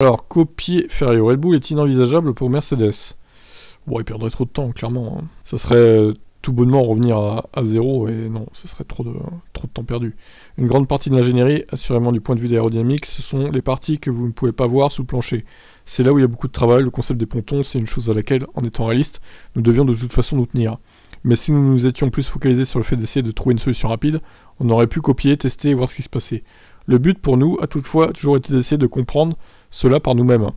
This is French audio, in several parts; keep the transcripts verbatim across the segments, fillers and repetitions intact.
Alors, copier Ferrari au Red Bull est inenvisageable pour Mercedes. Bon, ils perdraient trop de temps, clairement. Ça serait tout bonnement revenir à, à zéro, et non, ce serait trop de, trop de temps perdu. Une grande partie de l'ingénierie, assurément du point de vue d'aérodynamique, ce sont les parties que vous ne pouvez pas voir sous le plancher. C'est là où il y a beaucoup de travail, le concept des pontons, c'est une chose à laquelle, en étant réaliste, nous devions de toute façon nous tenir. Mais si nous nous étions plus focalisés sur le fait d'essayer de trouver une solution rapide, on aurait pu copier, tester et voir ce qui se passait. Le but pour nous a toutefois toujours été d'essayer de comprendre cela par nous-mêmes,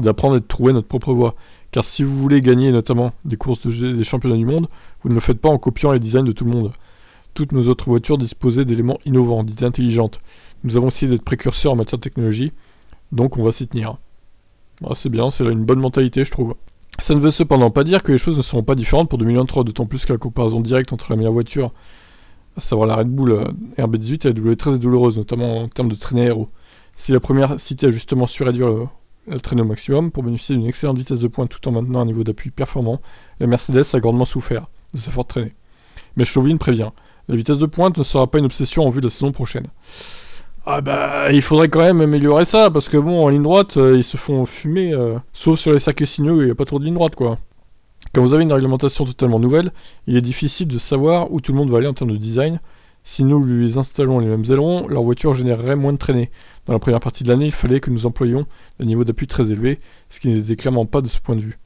d'apprendre et de trouver notre propre voie. Car si vous voulez gagner notamment des courses de, des championnats du monde, vous ne le faites pas en copiant les designs de tout le monde. Toutes nos autres voitures disposaient d'éléments innovants, d'idées intelligentes. Nous avons essayé d'être précurseurs en matière de technologie, donc on va s'y tenir. Ah, c'est bien, c'est là une bonne mentalité, je trouve. Ça ne veut cependant pas dire que les choses ne seront pas différentes pour deux mille vingt-trois, d'autant plus que la comparaison directe entre la meilleure voiture, à savoir la Red Bull R B dix-huit et la W treize, est douloureuse, notamment en termes de traînée aéro. Si la première citée a justement su réduire le, le traînée au maximum pour bénéficier d'une excellente vitesse de pointe tout en maintenant un niveau d'appui performant, la Mercedes a grandement souffert de sa forte traînée. Mais Chauvin prévient, la vitesse de pointe ne sera pas une obsession en vue de la saison prochaine. Ah bah, il faudrait quand même améliorer ça, parce que bon, en ligne droite, euh, ils se font fumer, euh, sauf sur les circuits sinueux où il n'y a pas trop de ligne droite, quoi. Quand vous avez une réglementation totalement nouvelle, il est difficile de savoir où tout le monde va aller en termes de design. Si nous lui installons les mêmes ailerons, leur voiture générerait moins de traînées. Dans la première partie de l'année, il fallait que nous employions un niveau d'appui très élevé, ce qui n'était clairement pas de ce point de vue.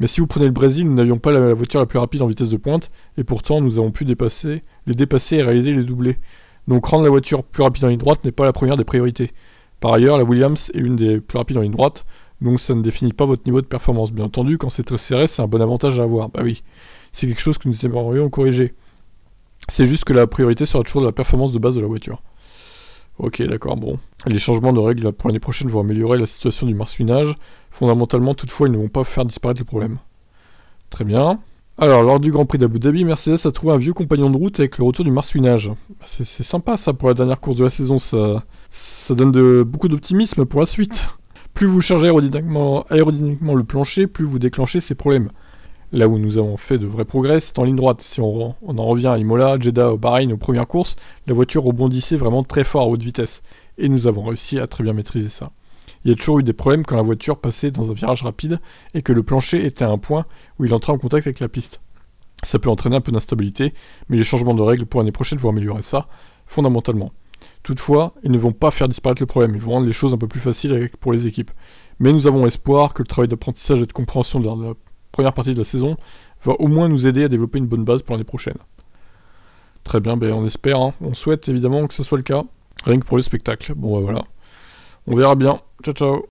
Mais si vous prenez le Brésil, nous n'avions pas la, la voiture la plus rapide en vitesse de pointe, et pourtant nous avons pu dépasser, les dépasser et réaliser les doublés. Donc rendre la voiture plus rapide en ligne droite n'est pas la première des priorités. Par ailleurs, la Williams est une des plus rapides en ligne droite, donc ça ne définit pas votre niveau de performance. Bien entendu, quand c'est très serré, c'est un bon avantage à avoir. Bah oui, c'est quelque chose que nous aimerions corriger. C'est juste que la priorité sera toujours de la performance de base de la voiture. Ok, d'accord, bon. Les changements de règles pour l'année prochaine vont améliorer la situation du marsouinage. Fondamentalement, toutefois, ils ne vont pas faire disparaître le problème. Très bien. Alors, lors du Grand Prix d'Abu Dhabi, Mercedes a trouvé un vieux compagnon de route avec le retour du marsouinage. C'est sympa ça pour la dernière course de la saison, ça, ça donne de, beaucoup d'optimisme pour la suite. Plus vous chargez aérodynamiquement, aérodynamiquement le plancher, plus vous déclenchez ces problèmes. Là où nous avons fait de vrais progrès, c'est en ligne droite. Si on, on en revient à Imola, Jeddah, au Bahreïn, aux premières courses, la voiture rebondissait vraiment très fort à haute vitesse. Et nous avons réussi à très bien maîtriser ça. Il y a toujours eu des problèmes quand la voiture passait dans un virage rapide et que le plancher était à un point où il entrait en contact avec la piste. Ça peut entraîner un peu d'instabilité, mais les changements de règles pour l'année prochaine vont améliorer ça, fondamentalement. Toutefois, ils ne vont pas faire disparaître le problème, ils vont rendre les choses un peu plus faciles pour les équipes. Mais nous avons espoir que le travail d'apprentissage et de compréhension de la première partie de la saison va au moins nous aider à développer une bonne base pour l'année prochaine. Très bien, ben on espère, hein. On souhaite évidemment que ce soit le cas, rien que pour le spectacle. Bon ben voilà, on verra bien. Ciao, ciao.